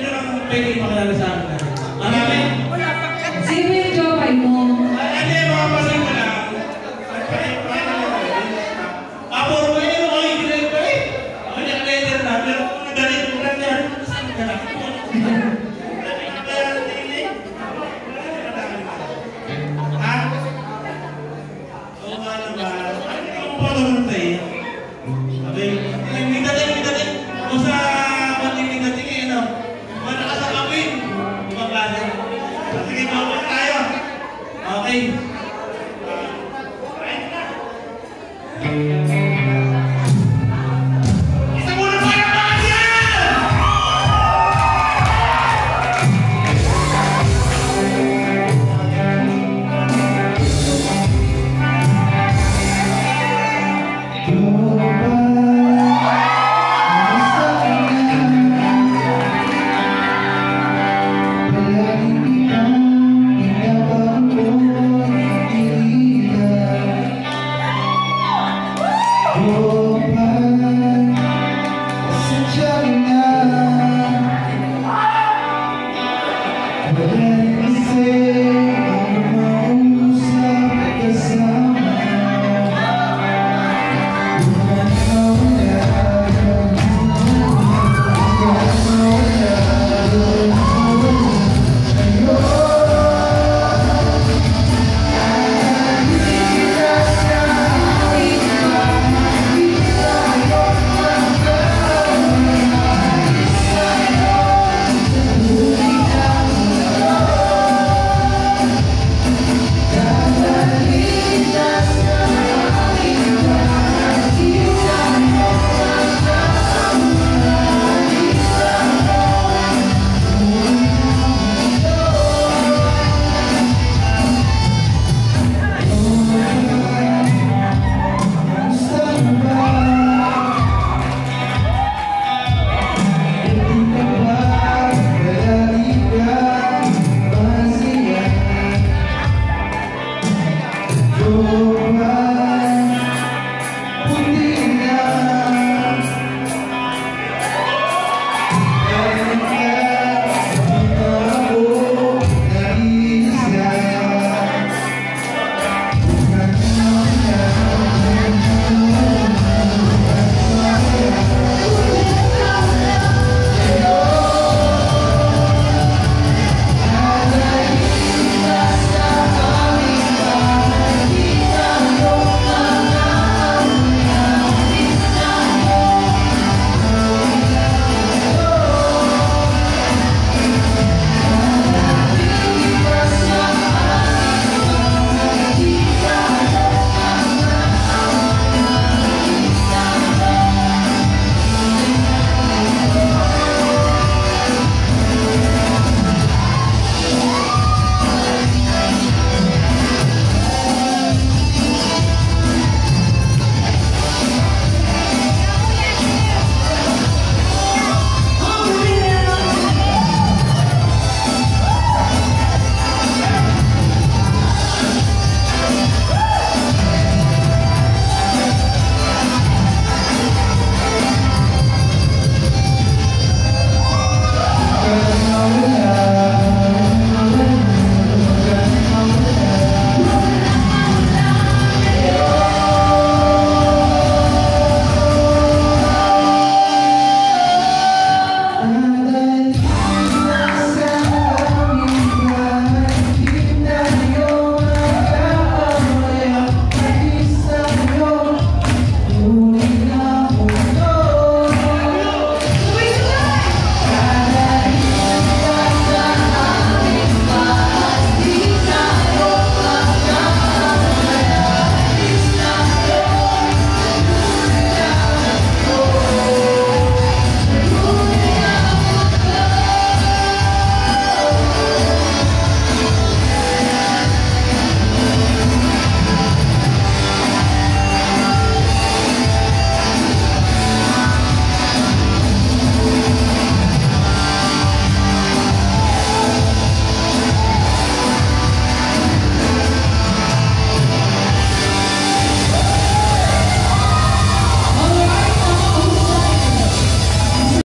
Sino lang ang pwede makilala sa akin? Marami? Sino yung job ay mo? Ano yung mga pasang na lang? Apuro ba yun? Ako yung director eh? Ako yung director na. Pero kung nagalit mo lang yan, saan ka lang?